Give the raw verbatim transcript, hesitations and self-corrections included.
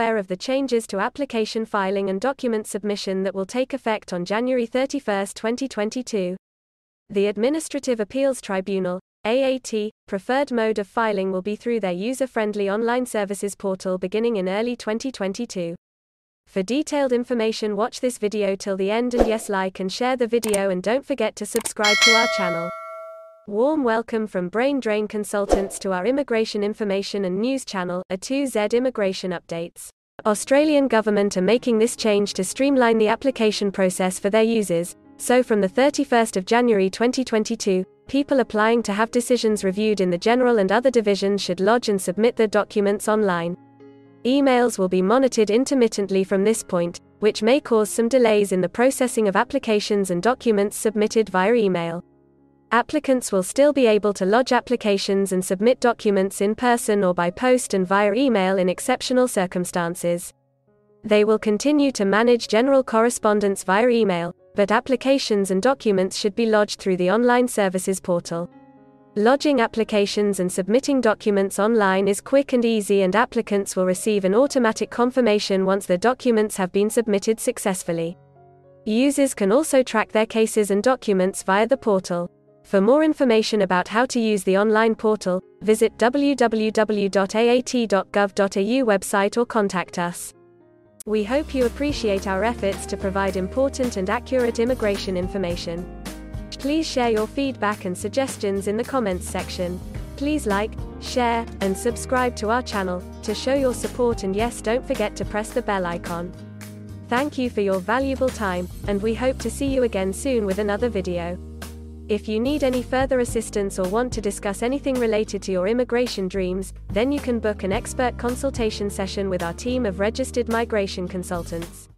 aware of the changes to application filing and document submission that will take effect on January thirty-first, twenty twenty-two. The Administrative Appeals Tribunal, A A T, preferred mode of filing will be through their user-friendly online services portal beginning in early twenty twenty-two. For detailed information, watch this video till the end, and yes, like and share the video, and don't forget to subscribe to our channel. Warm welcome from Brain Drain Consultants to our immigration information and news channel, A two Z Immigration Updates. Australian government are making this change to streamline the application process for their users. So from the thirty-first of January twenty twenty-two, people applying to have decisions reviewed in the general and other divisions should lodge and submit their documents online. Emails will be monitored intermittently from this point, which may cause some delays in the processing of applications and documents submitted via email. Applicants will still be able to lodge applications and submit documents in person or by post and via email in exceptional circumstances. They will continue to manage general correspondence via email, but applications and documents should be lodged through the online services portal. Lodging applications and submitting documents online is quick and easy, and applicants will receive an automatic confirmation once their documents have been submitted successfully. Users can also track their cases and documents via the portal. For more information about how to use the online portal, visit w w w dot a a t dot gov dot a u website or contact us. We hope you appreciate our efforts to provide important and accurate immigration information. Please share your feedback and suggestions in the comments section. Please like, share, and subscribe to our channel to show your support, and yes, don't forget to press the bell icon. Thank you for your valuable time, and we hope to see you again soon with another video. If you need any further assistance or want to discuss anything related to your immigration dreams, then you can book an expert consultation session with our team of registered migration consultants.